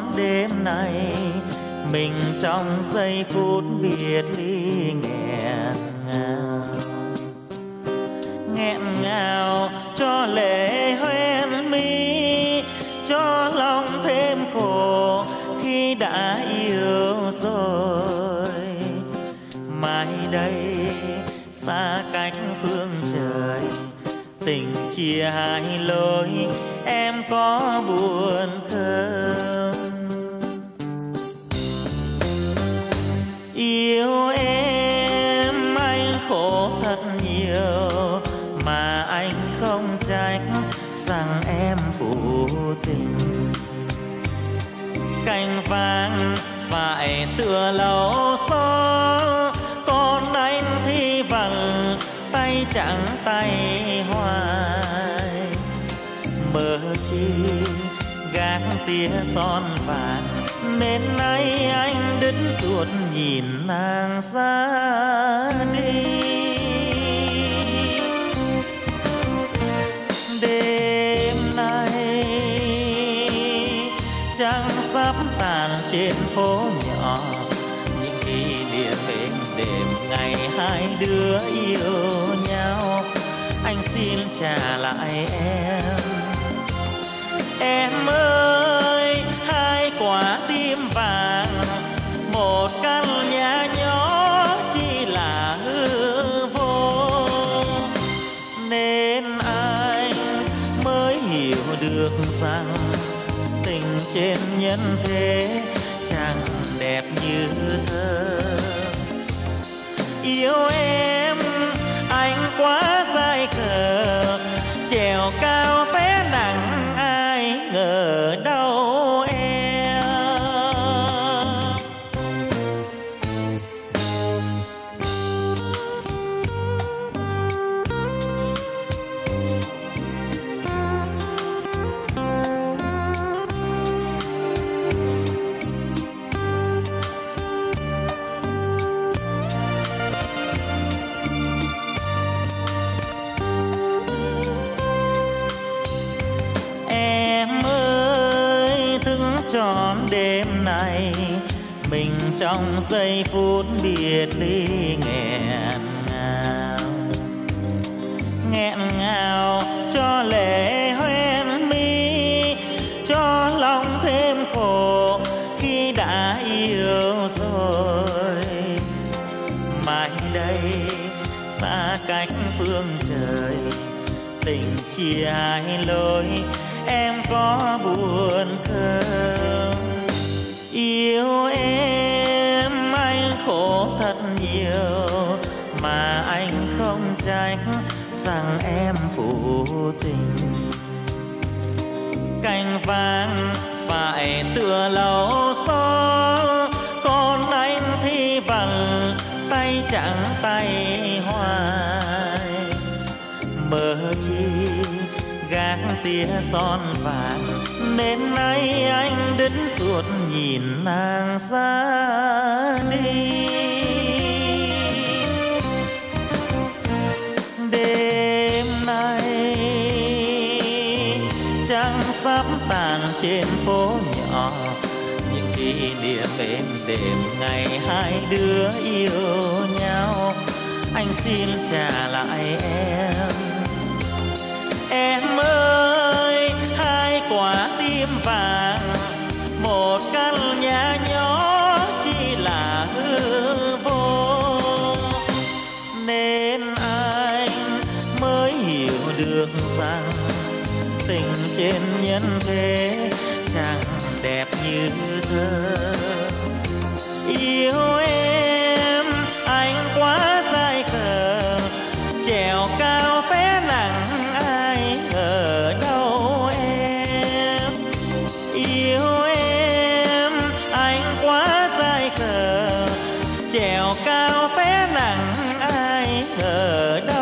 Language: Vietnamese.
đón đêm này, mình trong giây phút biệt ly nghẹn ngào. Nghẹn ngào cho lệ hoen mi, cho lòng thêm khổ khi đã yêu rồi. Mai đây xa cách phương trời, tình chia hai lối, em có buồn không? Yêu em anh khổ thật nhiều, mà anh không trách rằng em phụ tình. Cành vàng phải tựa lầu gió, còn anh thì bằng tay trắng tay hoài. Mơ chi gác tia son vàng, nên nay anh đứt ruột nhìn nàng ra đi. Đêm nay trăng sắp tàn trên phố nhỏ, những kỷ niệm êm đềm ngày hai đứa yêu nhau. Anh xin trả lại em ơi, hai quả tim vàng, một căn nhà nhỏ chỉ là hư vô. Nên anh mới hiểu được rằng tình trên nhân thế chẳng đẹp như thơ. Yêu em anh quá dại khờ, trèo cao té nặng ai ngờ đâu em. Trọn đêm này mình trong giây phút biệt ly nghẹn ngào. Nghẹn ngào cho lệ hoen mi, cho lòng thêm khổ khi đã yêu rồi. Mai đây xa cách phương trời, tình chia hai lối, em có buồn không? Yêu em anh khổ thật nhiều, mà anh không trách rằng em phụ tình. Cành vàng phải tựa lầu gió, còn anh thì bằng tay trắng tay hoài. Mơ chi gác tia son vàng, nên nay anh đứt ruột nhìn nàng ra đi. Đêm nay trăng sắp tàn trên phố nhỏ, những kỷ niệm êm đềm ngày hai đứa yêu nhau. Anh xin trả lại em ơi, hai quả tim vàng, một căn nhà nhỏ chỉ là hư vô. Nên anh mới hiểu được rằng tình trên nhân thế chẳng đẹp như thơ. Yêu em anh quá dại khờ, trèo cao té nặng ở đâu em. Yêu em anh quá dại khờ, trèo cao té nặng ai ngờ đâu.